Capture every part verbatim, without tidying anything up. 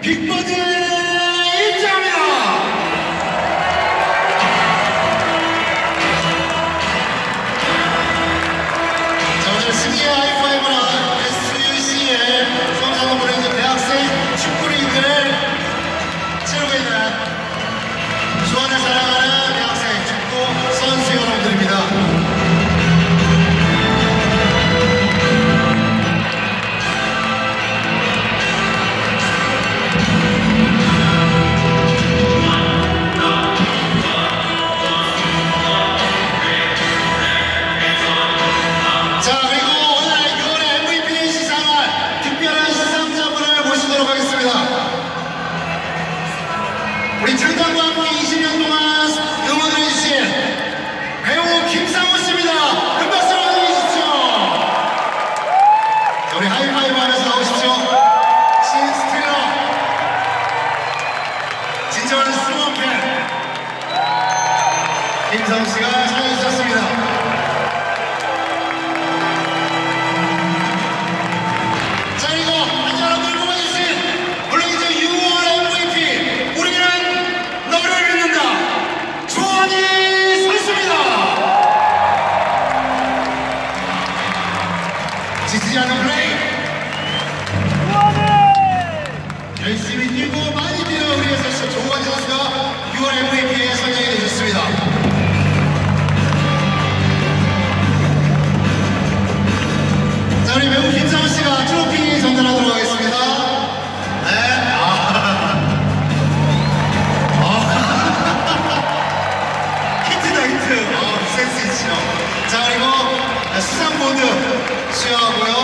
빅버드 입장입니다. 자, 오늘 승리의 아이파이브는 에스유씨의 수원더비 브랜드 대학생 축구를 이끄는 치르고 있는 수원을 사랑하는 대학생 축구 선수 여러분들입니다. 우리 창단과 함께 이십 년 동안 응원해주신 배우 김상우 씨입니다. 큰 박수로 해주십시오. 자, 우리 하이파이브 하면서 나오십시오. 신스틸러 진정한 수원팬 김상우 씨가 참여해주셨습니다. 지치지 않는 플레이, 열심히 뛰고 많이 뛰는 우리 회사 진짜 조원희 선수가 유월 엠브이피에 선정이 되셨습니다. 자, 우리 배우 김상우 씨가 트로피 전달하도록 하겠습니다. 네, 아, 아. 히트다 히트. 어, 센스 있죠. 자, 그리고 수상 보드 수여하고요.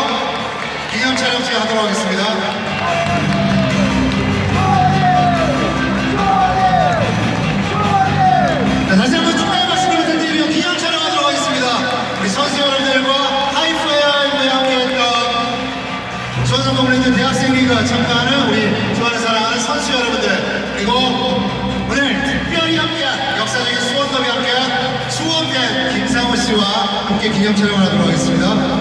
기념 촬영 진행하도록 하겠습니다. 자, 다시 한번 축하의 말씀을 부탁드리며 기념 촬영하도록 하겠습니다. 우리 선수 여러분들과 하이파이브에 함께했던 수원더비 브랜드 대학생 리그가 참가하는 우리 좋아하는 사랑하는 선수 여러분들, 그리고 오늘 특별히 함께한 역사적인 수원더비 함께한 수원팬 김상우 씨와 함께 기념 촬영을 하도록 하겠습니다.